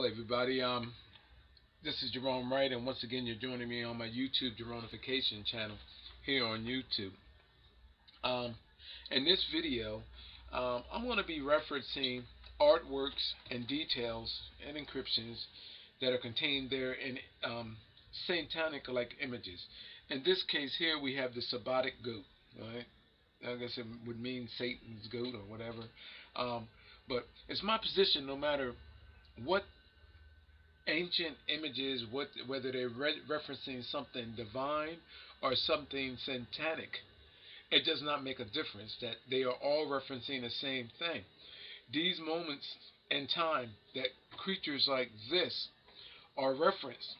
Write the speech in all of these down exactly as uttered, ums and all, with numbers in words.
Hello everybody, um, this is Jerome Wright, and once again you're joining me on my YouTube Jeronification channel here on YouTube. Um, in this video, um, I'm going to be referencing artworks and details and encryptions that are contained there in um, satanic-like images. In this case here we have the sabbatic goat, right? I guess it would mean Satan's goat or whatever. Um, but it's my position, no matter what ancient images, what whether they're re referencing something divine or something satanic, it does not make a difference that they are all referencing the same thing. These moments in time that creatures like this are referenced,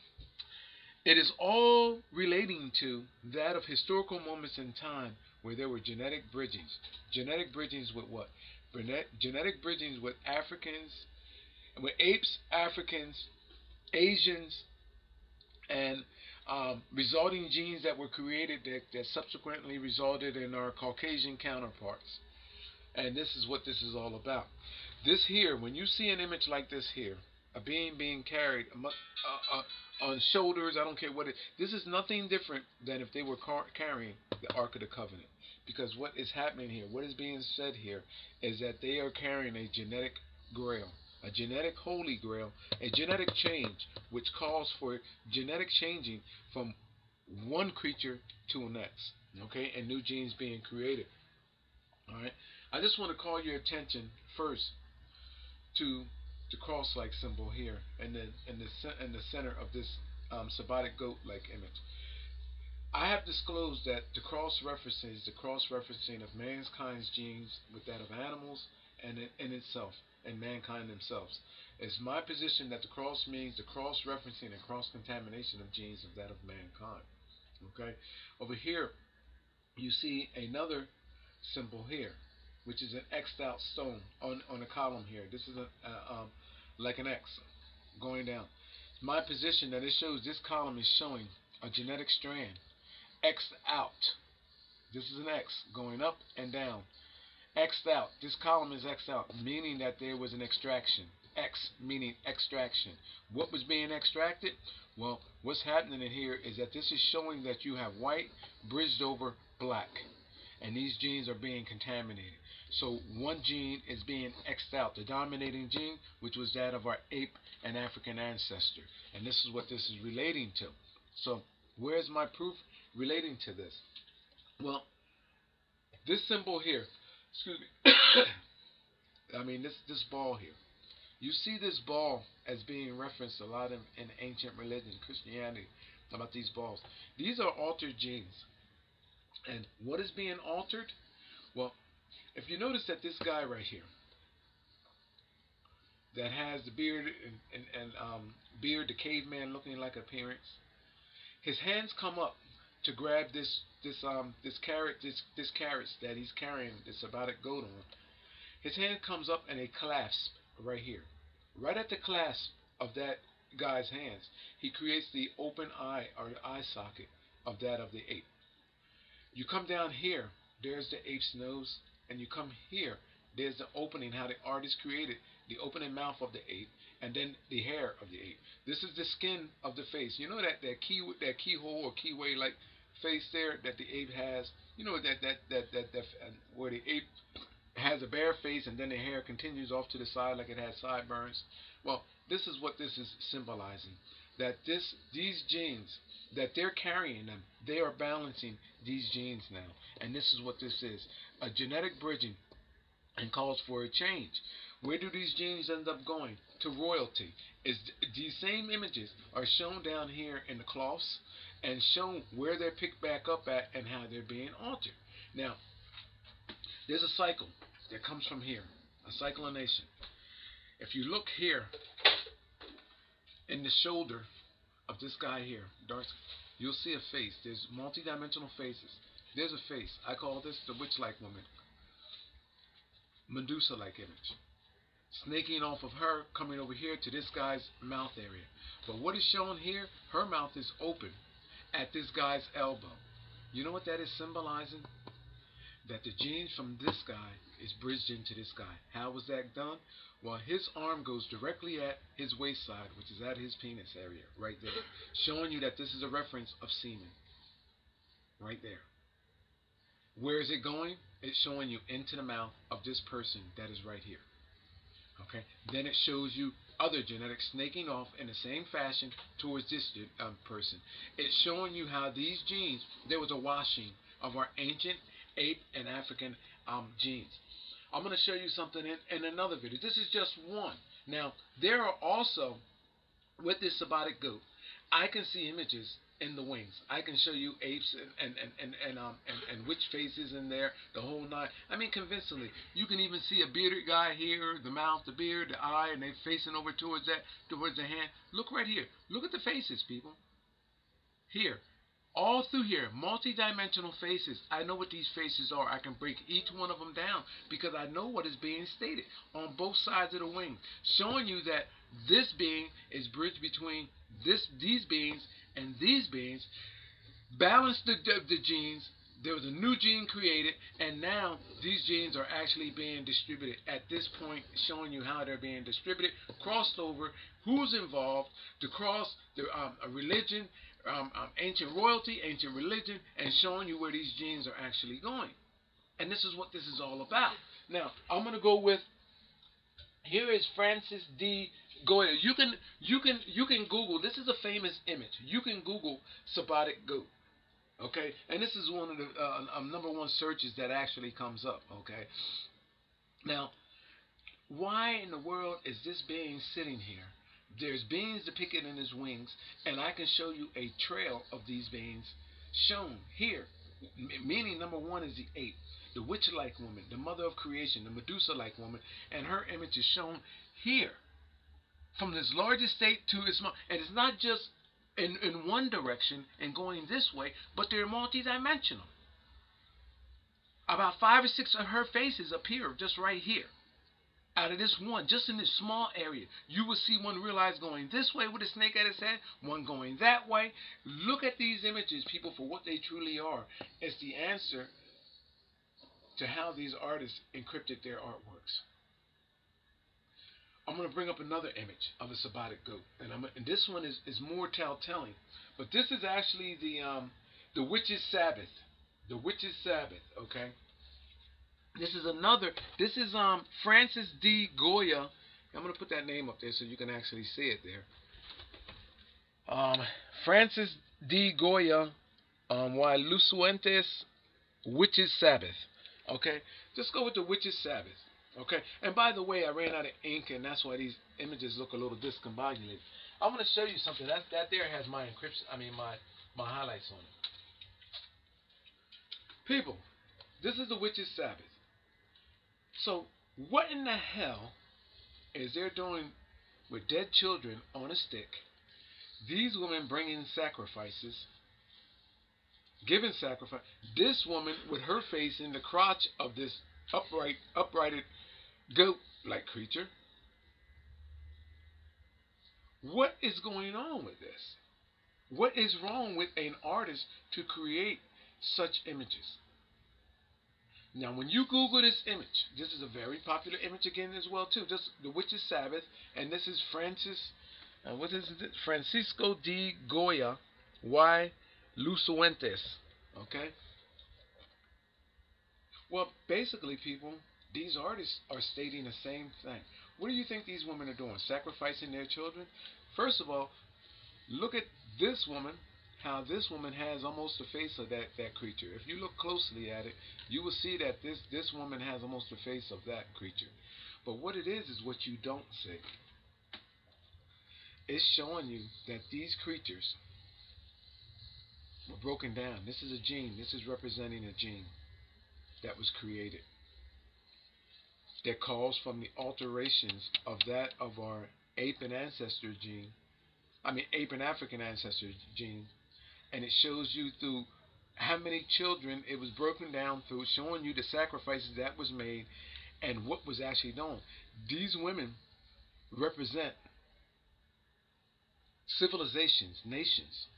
it is all relating to that of historical moments in time where there were genetic bridgings. Genetic bridgings with what? Genetic bridgings with Africans, with apes, Africans, Asians, and um, resulting genes that were created that, that subsequently resulted in our Caucasian counterparts. And this is what this is all about. This here, when you see an image like this here, a being being carried uh, uh, on shoulders, I don't care what it is, this is nothing different than if they were car carrying the Ark of the Covenant. Because what is happening here, what is being said here, is that they are carrying a genetic grail. A genetic holy grail, a genetic change, which calls for genetic changing from one creature to the next, okay, and new genes being created. All right, I just want to call your attention first to the cross-like symbol here, and then in the in the center of this um, sabbatic goat-like image. I have disclosed that the cross references the cross referencing of mankind's genes with that of animals, and in, in itself. And mankind themselves. It's my position that the cross means the cross referencing and cross contamination of genes of that of mankind. Okay, over here you see another symbol here, which is an X'd out stone on on a column here. This is a uh, um, like an X going down. It's my position that it shows this column is showing a genetic strand X'd out. This is an X going up and down. X'd out. This column is X'd out, meaning that there was an extraction. X meaning extraction. What was being extracted? Well, what's happening in here is that this is showing that you have white bridged over black, and these genes are being contaminated. So one gene is being X'd out, the dominating gene, which was that of our ape and African ancestor. And this is what this is relating to. So where's my proof relating to this? Well, this symbol here, excuse me, I mean this this ball here, you see this ball as being referenced a lot in, in ancient religion, Christianity, about these balls. These are altered genes. And what is being altered? Well, if you notice that this guy right here that has the beard and, and, and um, beard, the caveman looking like appearance, his hands come up to grab this This um this carrot this this carrots that he's carrying this sabbatic goat on. His hand comes up and a clasp right here, right at the clasp of that guy's hands. He creates the open eye or the eye socket of that of the ape. You come down here, there's the ape's nose, and you come here, there's the opening, how the artist created the opening mouth of the ape, and then the hair of the ape. This is the skin of the face. You know that that key that keyhole or keyway like face there that the ape has, you know, that that that that, that uh, where the ape has a bare face and then the hair continues off to the side like it has sideburns. Well, this is what this is symbolizing, that this these genes that they're carrying them, they are balancing these genes now, and this is what this is, a genetic bridging, and calls for a change. Where do these genes end up going? To royalty. Is these same images are shown down here in the cloths and shown where they're picked back up at and how they're being altered. Now, there's a cycle that comes from here, a cyclination. If you look here in the shoulder of this guy here, dark, you'll see a face. There's multidimensional faces. There's a face. I call this the witch-like woman, Medusa-like image. Snaking off of her, coming over here to this guy's mouth area. But what is shown here, her mouth is open at this guy's elbow. You know what that is symbolizing? That the genes from this guy is bridged into this guy. How was that done? Well, his arm goes directly at his waist side, which is at his penis area, right there, showing you that this is a reference of semen. Right there. Where is it going? It's showing you into the mouth of this person that is right here. Okay. Then it shows you other genetics snaking off in the same fashion towards this um, person. It's showing you how these genes, there was a washing of our ancient ape and African um, genes. I'm going to show you something in, in another video. This is just one. Now, there are also, with this sabbatic goat, I can see images in the wings. I can show you apes and and and and and, um, and and witch faces in there, the whole nine. I mean, convincingly, you can even see a bearded guy here, the mouth, the beard, the eye, and they're facing over towards that, towards the hand. Look right here. Look at the faces, people. Here, all through here, multi-dimensional faces. I know what these faces are. I can break each one of them down because I know what is being stated on both sides of the wing, showing you that this being is bridged between this, these beings and these beings, balance the, the, the genes. There was a new gene created, and now these genes are actually being distributed at this point, showing you how they're being distributed, crossed over, who's involved, the cross, the um, religion, um, um, ancient royalty, ancient religion, and showing you where these genes are actually going. And this is what this is all about. Now, I'm going to go with, here is Francis de Goya. You can you can you can Google. This is a famous image. You can Google sabbatic goat. Okay, and this is one of the uh, um, number one searches that actually comes up. Okay, now why in the world is this being sitting here? There's beings depicted in his wings, and I can show you a trail of these beings shown here. Meaning, number one is the ape, the witch-like woman, the mother of creation, the Medusa-like woman, and her image is shown here, from this large estate to its mouth. And it's not just in in one direction and going this way, but they're multi-dimensional. About five or six of her faces appear just right here. Out of this one, just in this small area, you will see one realize going this way with a snake at its head, one going that way. Look at these images, people, for what they truly are. It's the answer to how these artists encrypted their artworks. I'm going to bring up another image of a sabbatic goat, and, I'm, and this one is, is more tell-telling. But this is actually the um, the Witch's Sabbath, the Witch's Sabbath. Okay. This is another, this is um, Francis de Goya. I'm going to put that name up there so you can actually see it there. Um, Francis de Goya, um, why Lucientes, Witch's Sabbath. Okay, just go with the Witch's Sabbath. Okay, and by the way, I ran out of ink, and that's why these images look a little discombobulated. I want to show you something. That, that there has my encryption, I mean my, my highlights on it. People, this is the Witch's Sabbath. So, what in the hell is they're doing with dead children on a stick? These women bringing sacrifices, giving sacrifice. This woman with her face in the crotch of this upright, uprighted goat-like creature. What is going on with this? What is wrong with an artist to create such images? Now, when you Google this image, this is a very popular image again as well too. Just the Witch's Sabbath, and this is Francis, uh, what is it? Francisco de Goya, y Lucientes. Okay. Well, basically, people, these artists are stating the same thing. What do you think these women are doing? Sacrificing their children? First of all, look at this woman. How this woman has almost the face of that, that creature. If you look closely at it, you will see that this, this woman has almost the face of that creature. But what it is is what you don't see. It's showing you that these creatures were broken down. This is a gene. This is representing a gene that was created, that calls from the alterations of that of our ape and ancestor gene. I mean, ape and African ancestor gene. And it shows you through how many children it was broken down through, showing you the sacrifices that was made and what was actually done. These women represent civilizations, nations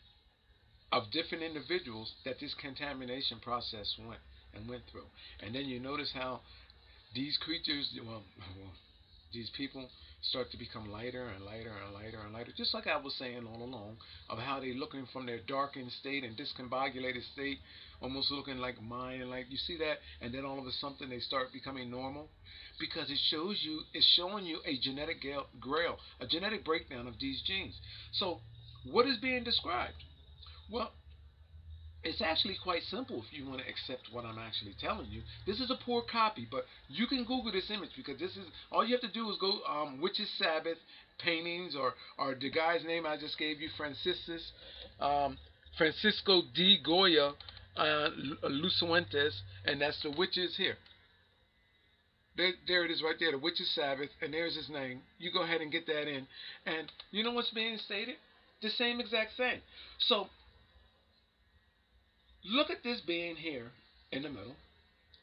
of different individuals that this contamination process went and went through. And then you notice how these creatures, well, well, these people start to become lighter and lighter and lighter and lighter, just like I was saying all along, of how they're looking from their darkened state and discombobulated state, almost looking like mine, like you see that, and then all of a sudden they start becoming normal, because it shows you, it's showing you a genetic grail, a genetic breakdown of these genes. So what is being described? Well, it's actually quite simple if you want to accept what I'm actually telling you. This is a poor copy, but you can Google this image, because this is all you have to do is go um, Witch's Sabbath paintings, or or the guy's name I just gave you, Franciscus, um, Francisco de Goya, uh, Lucientes, and that's the witches here. There, there it is right there, the Witch's Sabbath, and there's his name. You go ahead and get that in, and you know what's being stated? The same exact thing. So look at this being here in the middle.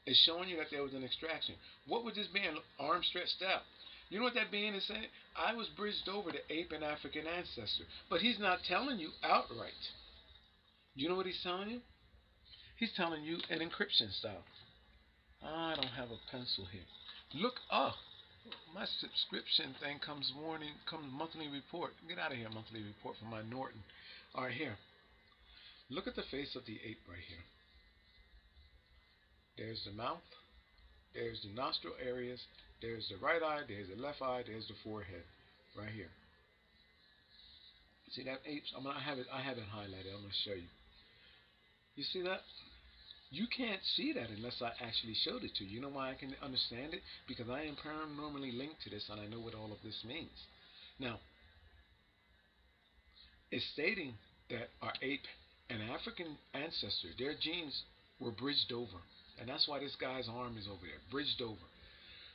It's showing you that there was an extraction. What was this being? Arm stretched out. You know what that being is saying? I was bridged over to ape and African ancestor. But he's not telling you outright. You know what he's telling you? He's telling you an encryption style. I don't have a pencil here. Look up. My subscription thing comes warning, comes monthly report. Get out of here, monthly report from my Norton. All right, here. Look at the face of the ape right here. There's the mouth, there's the nostril areas, there's the right eye, there's the left eye, there's the forehead, right here. See that ape's? I'm gonna have it. I have it highlighted. I'm gonna show you. You see that? You can't see that unless I actually showed it to you. You know why I can understand it? Because I am paranormally linked to this, and I know what all of this means. Now, it's stating that our ape and African ancestor, their genes were bridged over. And that's why this guy's arm is over there, bridged over.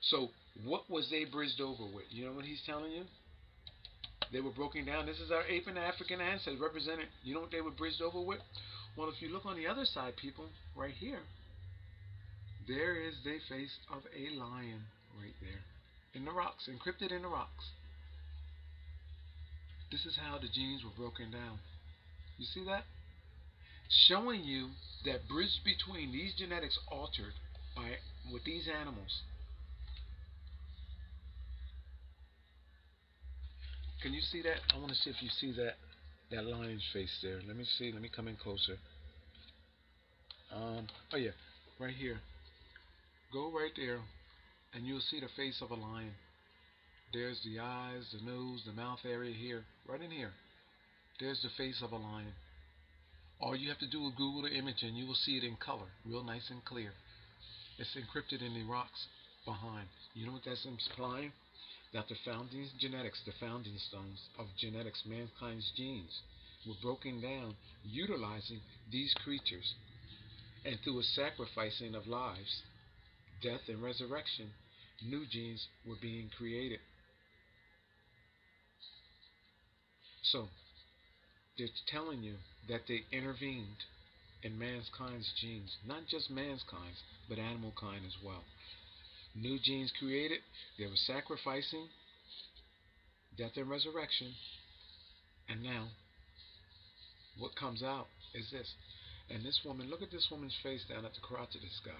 So what was they bridged over with? You know what he's telling you? They were broken down. This is our ape and African ancestors represented. You know what they were bridged over with? Well, if you look on the other side, people, right here, there is the face of a lion right there in the rocks, encrypted in the rocks. This is how the genes were broken down. You see that? Showing you that bridge between these genetics altered by with these animals. Can you see that? I want to see if you see that that lion's face there. Let me see. Let me come in closer. Um. Oh yeah, right here. Go right there, and you'll see the face of a lion. There's the eyes, the nose, the mouth area here, right in here. There's the face of a lion. All you have to do is Google the image and you will see it in color, real nice and clear. It's encrypted in the rocks behind. You know what that's implying? That the founding genetics, the founding stones of genetics, mankind's genes, were broken down utilizing these creatures. And through a sacrificing of lives, death and resurrection, new genes were being created. So, they're telling you that they intervened in mankind's genes. Not just mankind's, but animal kind as well. New genes created. They were sacrificing, death and resurrection. And now, what comes out is this. And this woman, look at this woman's face down at the crotch of this guy.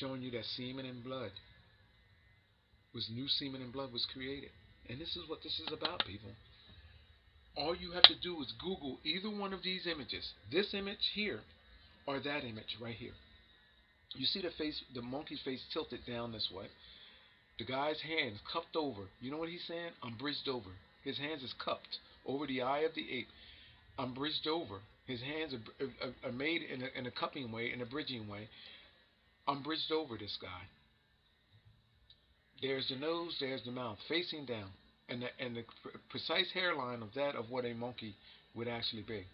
Showing you that semen and blood was, new semen and blood was created. And this is what this is about, people. All you have to do is Google either one of these images, this image here or that image right here. You see the face, the monkey face tilted down this way. The guy's hands cupped over. You know what he's saying? I'm bridged over. His hands is cupped over the eye of the ape. I'm bridged over. His hands are, are, are made in a, in a cupping way, in a bridging way. I'm bridged over this guy. There's the nose, there's the mouth, facing down. And the, and the precise hairline of that of what a monkey would actually be.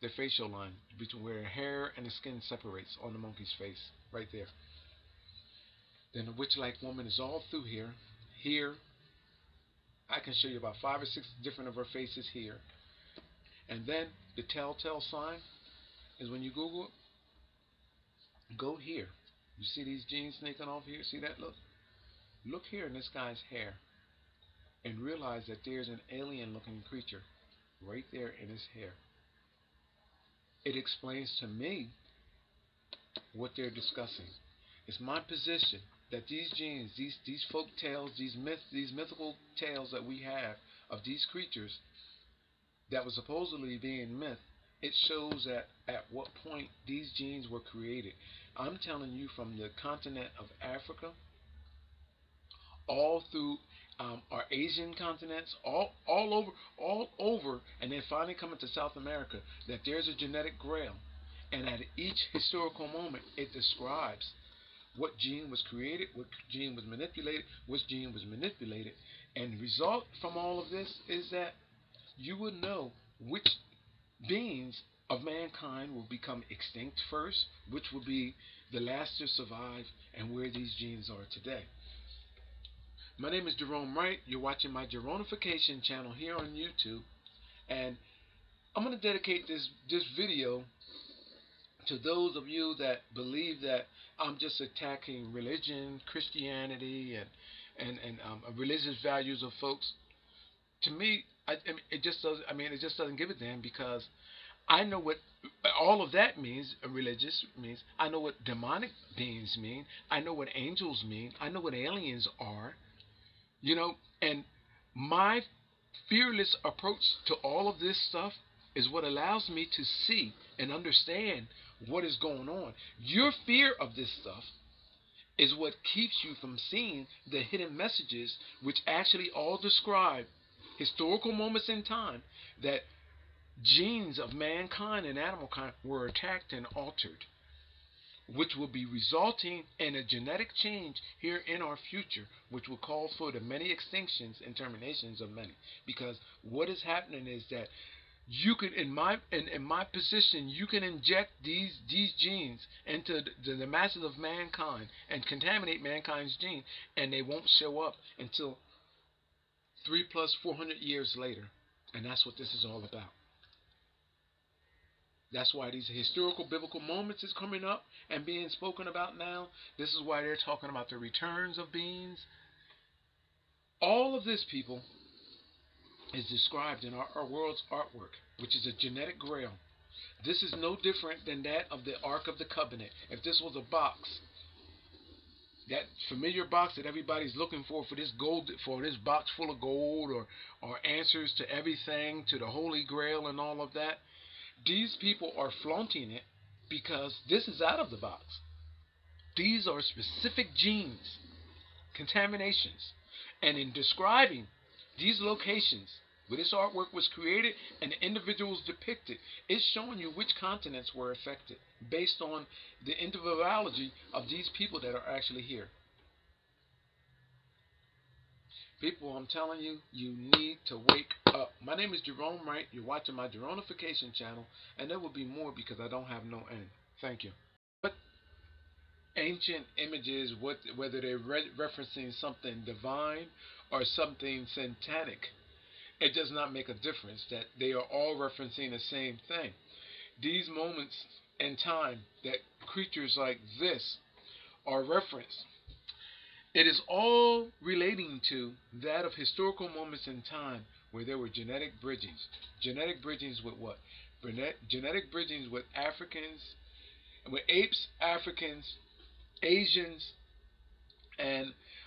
The facial line between where hair and the skin separates on the monkey's face, right there. Then the witch-like woman is all through here. Here, I can show you about five or six different of her faces here. And then the telltale sign is when you Google it, go here. You see these jeans snaking off here? See that? Look. Look here in this guy's hair. And realize that there's an alien-looking creature right there in his hair. It explains to me what they're discussing. It's my position that these genes, these these folk tales, these myth, these mythical tales that we have of these creatures that was supposedly being myth, it shows that at what point these genes were created. I'm telling you, from the continent of Africa, all through um, our Asian continents, all all over, all over, and then finally coming to South America, that there's a genetic grail, and at each historical moment, it describes what gene was created, what gene was manipulated, which gene was manipulated, and the result from all of this is that you will know which beings of mankind will become extinct first, which will be the last to survive, and where these genes are today. My name is Jerome Wright. You're watching my Jeronification channel here on YouTube, and I'm going to dedicate this this video to those of you that believe that I'm just attacking religion, Christianity, and and and um, religious values of folks. To me, I, I mean, it just doesn't. I mean, it just doesn't give a damn, because I know what all of that means. Religious means. I know what demonic beings mean. I know what angels mean. I know what aliens are. You know, and my fearless approach to all of this stuff is what allows me to see and understand what is going on. Your fear of this stuff is what keeps you from seeing the hidden messages, which actually all describe historical moments in time that genes of mankind and animal kind were attacked and altered, which will be resulting in a genetic change here in our future, which will call for the many extinctions and terminations of many. Because what is happening is that you can, in my in, in my position, you can inject these these genes into the, the masses of mankind and contaminate mankind's gene, and they won't show up until three plus four hundred years later. And that's what this is all about. That's why these historical biblical moments is coming up and being spoken about now. This is why they're talking about the returns of beings. All of this, people, is described in our, our world's artwork, which is a genetic grail. This is no different than that of the Ark of the Covenant. If this was a box, that familiar box that everybody's looking for, for this gold, for this box full of gold, or or answers to everything, to the Holy Grail and all of that, these people are flaunting it because this is out of the box. These are specific genes, contaminations, and in describing these locations where this artwork was created and the individuals depicted, it's showing you which continents were affected based on the individuality of these people that are actually here. People, I'm telling you, you need to wake up. My name is Jerome Wright. You're watching my Jeronification channel, and there will be more, because I don't have no end. Thank you. But ancient images, what, whether they're re referencing something divine or something satanic, it does not make a difference, that they are all referencing the same thing. These moments in time that creatures like this are referenced, it is all relating to that of historical moments in time where there were genetic bridgings. Genetic bridgings with what? Genetic bridgings with Africans, with apes, Africans, Asians, and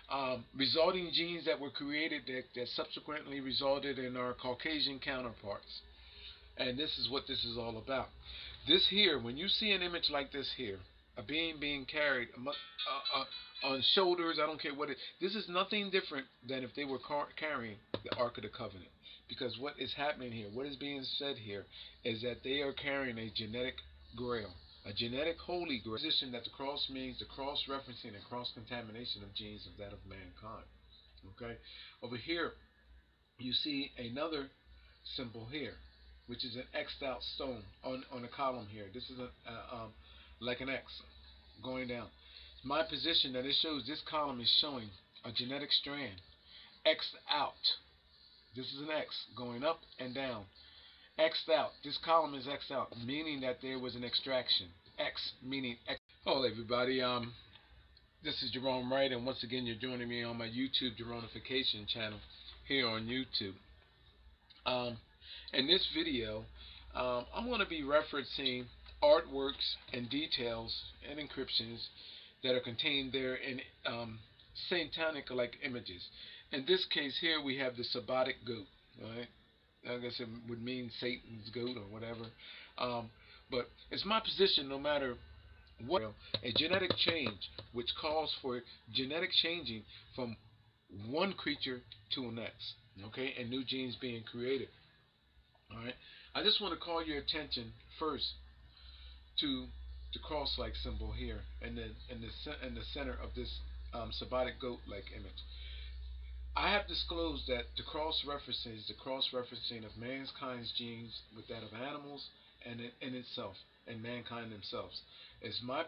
um, resulting genes that were created that, that subsequently resulted in our Caucasian counterparts. And this is what this is all about. This here, when you see an image like this here, a being being carried uh, uh, on shoulders, I don't care what it is, this is nothing different than if they were car carrying the Ark of the Covenant. Because what is happening here, what is being said here, is that they are carrying a genetic grail. A genetic holy grail. Position that the cross means the cross referencing and cross contamination of genes of that of mankind. Okay, over here you see another symbol here, which is an X'd out stone on on a column here. This is a uh, um, like an X going down. My position that it shows this column is showing a genetic strand X'd out. This is an X going up and down. X'd out. This column is X'd out, meaning that there was an extraction. X meaning X. Hello everybody, um, this is Jerome Wright, and once again you're joining me on my YouTube Jeronification channel here on YouTube. Um, in this video, um, I'm going to be referencing artworks and details and encryptions that are contained there in um, satanic-like images. In this case here, we have the sabbatic goat, right? I guess it would mean Satan's goat or whatever. Um, but it's my position, no matter what, a genetic change which calls for genetic changing from one creature to the next, okay, and new genes being created. All right, I just want to call your attention first to the cross-like symbol here, and then in the in the center of this um, sabbatic goat-like image. I have disclosed that the cross references the cross referencing of mankind's genes with that of animals, and in, in itself, and mankind themselves. It's my